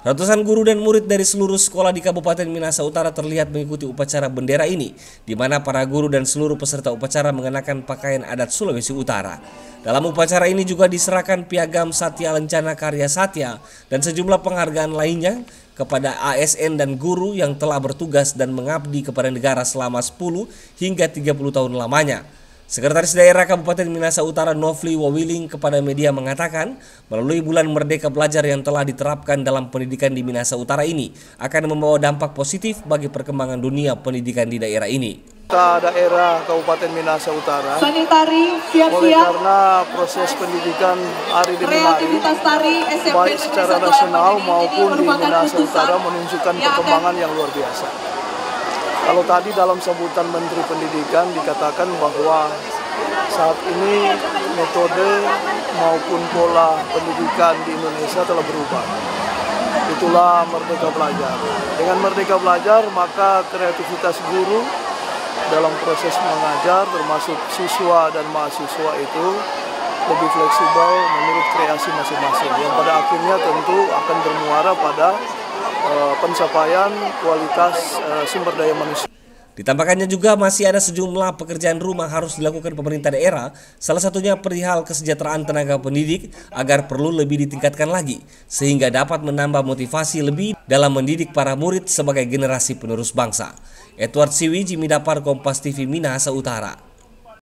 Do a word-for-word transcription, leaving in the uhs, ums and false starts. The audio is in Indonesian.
Ratusan guru dan murid dari seluruh sekolah di Kabupaten Minahasa Utara terlihat mengikuti upacara bendera ini, di mana para guru dan seluruh peserta upacara mengenakan pakaian adat Sulawesi Utara. Dalam upacara ini juga diserahkan piagam Satya Lencana Karya Satya dan sejumlah penghargaan lainnya kepada A S N dan guru yang telah bertugas dan mengabdi kepada negara selama sepuluh hingga tiga puluh tahun lamanya. Sekretaris Daerah Kabupaten Minahasa Utara Novly Wowiling kepada media mengatakan, melalui bulan Merdeka Belajar yang telah diterapkan dalam pendidikan di Minahasa Utara ini akan membawa dampak positif bagi perkembangan dunia pendidikan di daerah ini. Daerah Kabupaten Minahasa Utara, sanitari, siap-siap, oleh karena proses pendidikan hari demi hari, baik secara nasional maupun di Minahasa Utara menunjukkan perkembangan yang luar biasa. Kalau tadi dalam sambutan Menteri Pendidikan dikatakan bahwa saat ini metode maupun pola pendidikan di Indonesia telah berubah. Itulah Merdeka Belajar. Dengan Merdeka Belajar maka kreativitas guru dalam proses mengajar termasuk siswa dan mahasiswa itu lebih fleksibel menurut kreasi masing-masing, yang pada akhirnya tentu akan bermuara pada pencapaian kualitas uh, sumber daya manusia. Ditambahkannya juga masih ada sejumlah pekerjaan rumah harus dilakukan pemerintah daerah, salah satunya perihal kesejahteraan tenaga pendidik agar perlu lebih ditingkatkan lagi, sehingga dapat menambah motivasi lebih dalam mendidik para murid sebagai generasi penerus bangsa. Edward Siwi, Jimmy Dapar, Kompas T V, Minahasa Utara.